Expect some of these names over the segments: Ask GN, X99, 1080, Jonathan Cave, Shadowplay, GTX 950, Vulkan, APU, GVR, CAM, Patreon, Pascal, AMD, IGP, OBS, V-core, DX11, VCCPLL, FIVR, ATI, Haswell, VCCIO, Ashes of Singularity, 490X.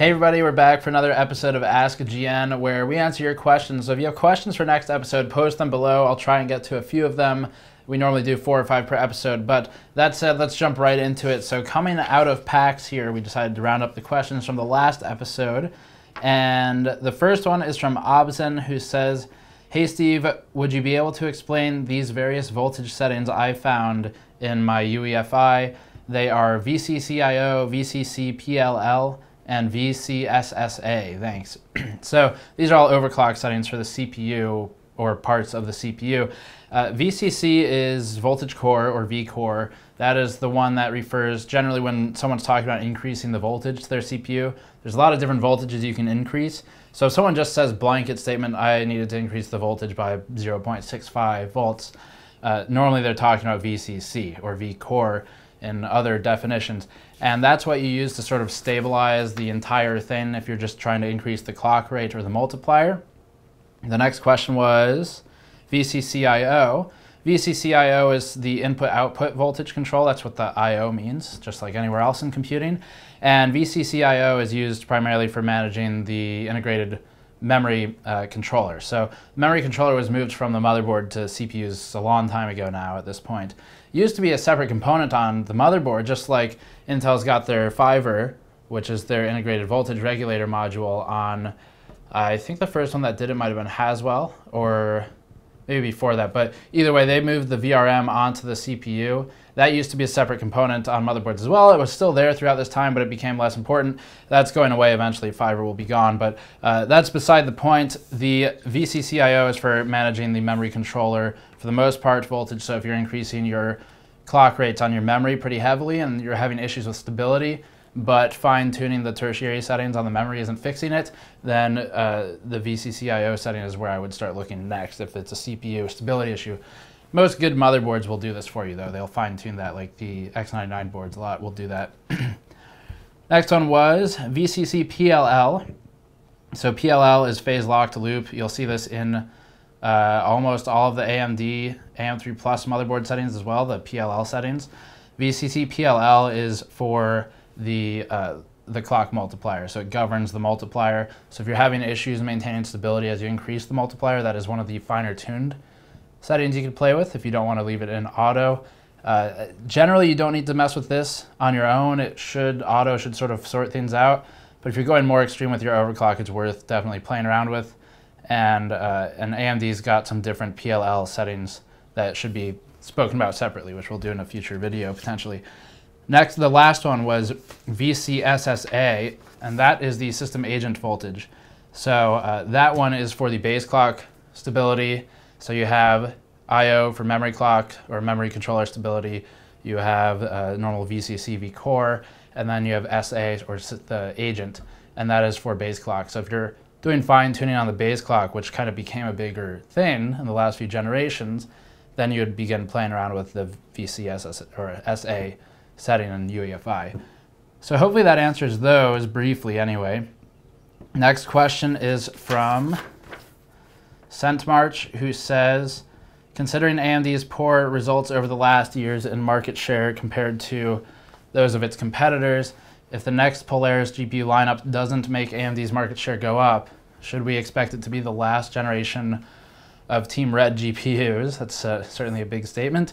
Hey everybody, we're back for another episode of Ask GN where we answer your questions. So if you have questions for next episode, post them below. I'll try and get to a few of them. We normally do 4 or 5 per episode, but that said, let's jump right into it. So coming out of PAX here, we decided to round up the questions from the last episode. And the first one is from Obsen, who says, "Hey Steve, would you be able to explain these various voltage settings I found in my UEFI? They are VCCIO, VCCPLL, and VCSSA, thanks." So these are all overclock settings for the CPU or parts of the CPU. VCC is voltage core or V-core. That is the one that refers generally when someone's talking about increasing the voltage to their CPU. There's a lot of different voltages you can increase. So if someone just says blanket statement, I needed to increase the voltage by 0.65 volts, normally they're talking about VCC or V-core in other definitions. And that's what you use to sort of stabilize the entire thing if you're just trying to increase the clock rate or the multiplier. The next question was VCCIO. VCCIO is the input-output voltage control. That's what the IO means, just like anywhere else in computing. And VCCIO is used primarily for managing the integrated memory controller. So memory controller was moved from the motherboard to CPUs a long time ago now at this point. It used to be a separate component on the motherboard, just like Intel's got their FIVR, which is their integrated voltage regulator module on, I think the first one that did it might have been Haswell or maybe before that, but either way they moved the VRM onto the CPU. That used to be a separate component on motherboards as well. It was still there throughout this time, but it became less important. That's going away eventually. FIVR will be gone, but that's beside the point. The VCCIO is for managing the memory controller for the most part voltage. So if you're increasing your clock rates on your memory pretty heavily and you're having issues with stability, but fine-tuning the tertiary settings on the memory isn't fixing it, then the VCCIO setting is where I would start looking next if it's a CPU stability issue. Most good motherboards will do this for you though. They'll fine-tune that, like the X99 boards a lot will do that. Next one was VCCPLL. So PLL is phase lock to loop. You'll see this in almost all of the AMD, AM3 Plus motherboard settings as well, the PLL settings. VCCPLL is for the clock multiplier. So it governs the multiplier. So if you're having issues maintaining stability as you increase the multiplier, that is one of the finer tuned settings you can play with if you don't want to leave it in auto. Generally, you don't need to mess with this on your own. It should, auto should sort of sort things out. But if you're going more extreme with your overclock, it's worth definitely playing around with. And AMD's got some different PLL settings that should be spoken about separately, which we'll do in a future video potentially. Next, the last one was VCSSA, and that is the system agent voltage. So that one is for the base clock stability. So you have IO for memory clock or memory controller stability. You have normal VCC V-core, and then you have SA or the agent, and that is for base clock. So if you're doing fine tuning on the base clock, which kind of became a bigger thing in the last few generations, then you would begin playing around with the VCSS or SA setting in UEFI. So hopefully that answers those briefly anyway. Next question is from Centmarch, who says, "Considering AMD's poor results over the last years in market share compared to those of its competitors, if the next Polaris GPU lineup doesn't make AMD's market share go up, should we expect it to be the last generation of Team Red GPUs?" That's certainly a big statement.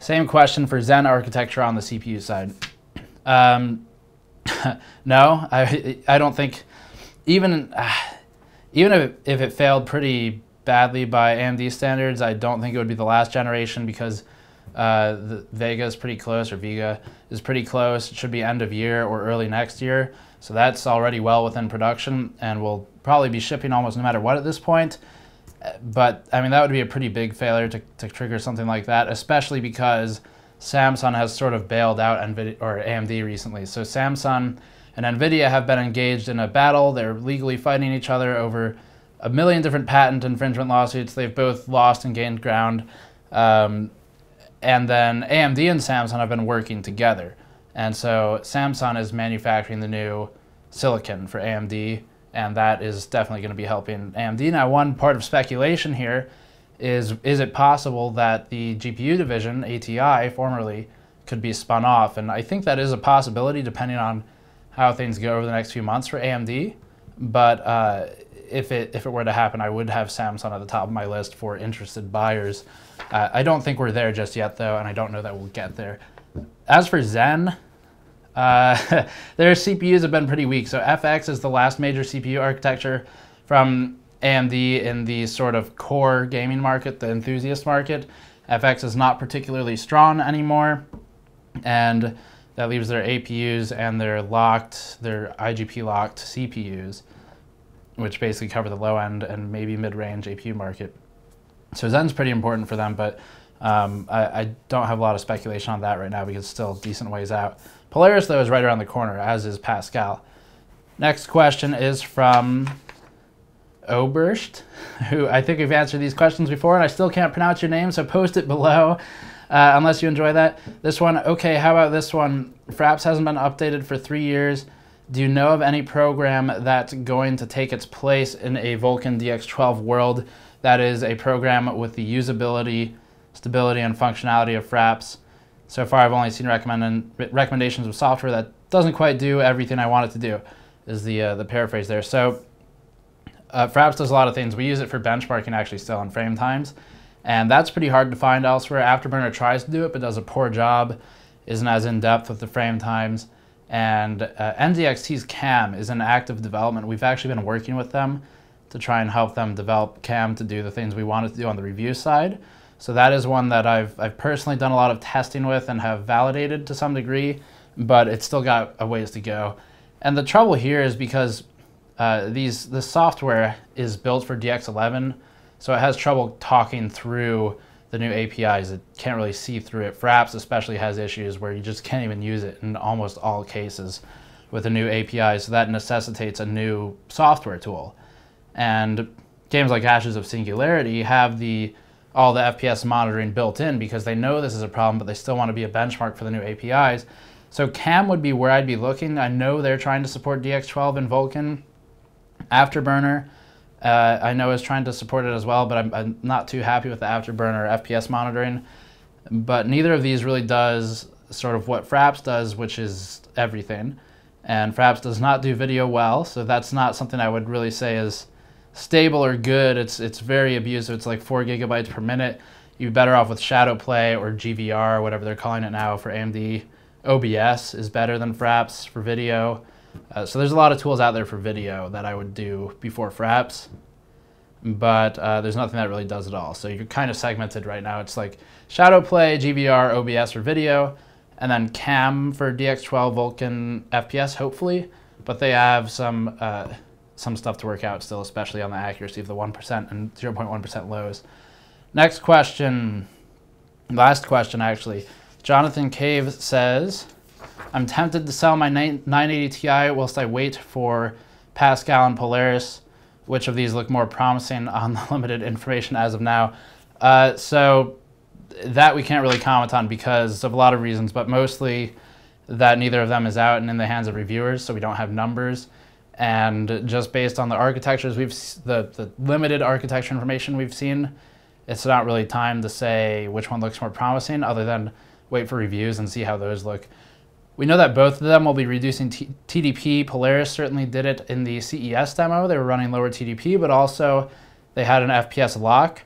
Same question for Zen architecture on the CPU side. No, I don't think, even if it failed pretty badly by AMD standards, I don't think it would be the last generation because the Vega is pretty close, or Vega is pretty close. It should be end of year or early next year. So that's already well within production and will probably be shipping almost no matter what at this point. But I mean, that would be a pretty big failure to trigger something like that, especially because Samsung has sort of bailed out NVIDIA or AMD recently. So Samsung and NVIDIA have been engaged in a battle. They're legally fighting each other over a million different patent infringement lawsuits. They've both lost and gained ground. And then AMD and Samsung have been working together. And so Samsung is manufacturing the new silicon for AMD, and that is definitely going to be helping AMD. Now, one part of speculation here is it possible that the GPU division, ATI formerly, could be spun off? And I think that is a possibility depending on how things go over the next few months for AMD, but if it were to happen, I would have Samsung at the top of my list for interested buyers. I don't think we're there just yet, though, and I don't know that we'll get there. As for Zen, their CPUs have been pretty weak. So FX is the last major CPU architecture from AMD in the sort of core gaming market, the enthusiast market. FX is not particularly strong anymore, and that leaves their APUs and their locked, their IGP locked CPUs, which basically cover the low end and maybe mid-range APU market. So Zen's pretty important for them, but I don't have a lot of speculation on that right now because it's still decent ways out. Polaris, though, is right around the corner, as is Pascal. Next question is from Oberst, who I think we've answered these questions before, and I still can't pronounce your name, so post it below unless you enjoy that. This one, okay, how about this one? Fraps hasn't been updated for 3 years. Do you know of any program that's going to take its place in a Vulkan DX12 world? That is a program with the usability, stability, and functionality of Fraps. So far, I've only seen recommendations of software that doesn't quite do everything I want it to do, is the paraphrase there. So Fraps does a lot of things. We use it for benchmarking, actually, still on frame times, and that's pretty hard to find elsewhere. Afterburner tries to do it, but does a poor job, isn't as in-depth with the frame times. And NDXT's CAM is in active development. We've actually been working with them to try and help them develop CAM to do the things we wanted to do on the review side. So that is one that I've personally done a lot of testing with and have validated to some degree, but it's still got a ways to go. And the trouble here is because the software is built for DX11, so it has trouble talking through the new APIs. It can't really see through it. Fraps especially has issues where you just can't even use it in almost all cases with a new API, so that necessitates a new software tool. And games like Ashes of Singularity have all the FPS monitoring built in because they know this is a problem, but they still want to be a benchmark for the new APIs. So CAM would be where I'd be looking. I know they're trying to support DX12 in Vulkan. Afterburner, I know is trying to support it as well, but I'm not too happy with the Afterburner FPS monitoring. But neither of these really does sort of what Fraps does, which is everything. And Fraps does not do video well, so that's not something I would really say is stable or good. It's very abusive. It's like 4 gigabytes per minute. You're better off with Shadowplay or GVR, whatever they're calling it now for AMD. OBS is better than Fraps for video. So there's a lot of tools out there for video that I would do before Fraps, but there's nothing that really does it all. So you're kind of segmented right now. It's like Shadowplay, GVR, OBS for video, and then CAM for DX12, Vulkan, FPS, hopefully. But they have some stuff to work out still, especially on the accuracy of the 1% and 0.1% lows. Next question, last question actually. Jonathan Cave says, I'm tempted to sell my 980 Ti whilst I wait for Pascal and Polaris. Which of these look more promising on the limited information as of now? So that we can't really comment on because of a lot of reasons, but mostly that neither of them is out and in the hands of reviewers, so we don't have numbers. And just based on the architectures, the limited architecture information we've seen, it's not really time to say which one looks more promising other than wait for reviews and see how those look. We know that both of them will be reducing TDP. Polaris certainly did it in the CES demo. They were running lower TDP, but also they had an FPS lock.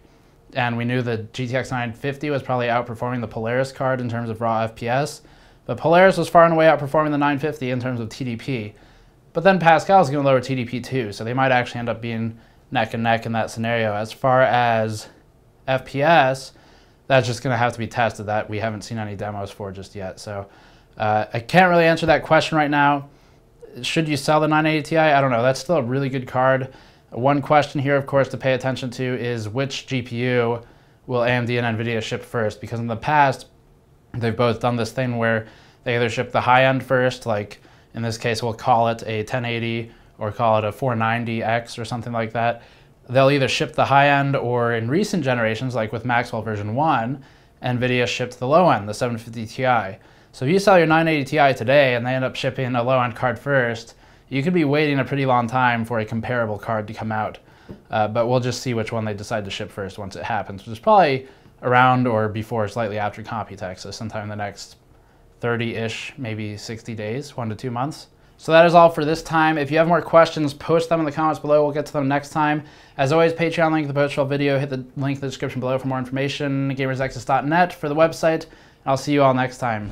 And we knew the GTX 950 was probably outperforming the Polaris card in terms of raw FPS. But Polaris was far and away outperforming the 950 in terms of TDP. But then Pascal is going to lower TDP too, so they might actually end up being neck and neck in that scenario. As far as FPS, that's just going to have to be tested. That we haven't seen any demos for just yet. So I can't really answer that question right now. Should you sell the 980 Ti? I don't know. That's still a really good card. One question here, of course, to pay attention to is which GPU will AMD and NVIDIA ship first? Because in the past, they've both done this thing where they either ship the high end first, like in this case, we'll call it a 1080 or call it a 490X or something like that. They'll either ship the high end, or in recent generations, like with Maxwell version 1, NVIDIA shipped the low end, the 750 Ti. So if you sell your 980 Ti today and they end up shipping a low-end card first, you could be waiting a pretty long time for a comparable card to come out. But we'll just see which one they decide to ship first once it happens, which is probably around or before, slightly after Computex, so sometime in the next 30-ish, maybe 60 days, 1 to 2 months. So that is all for this time. If you have more questions, post them in the comments below. We'll get to them next time. As always, Patreon link, the post-roll video, hit the link in the description below for more information, gamersaccess.net for the website, and I'll see you all next time.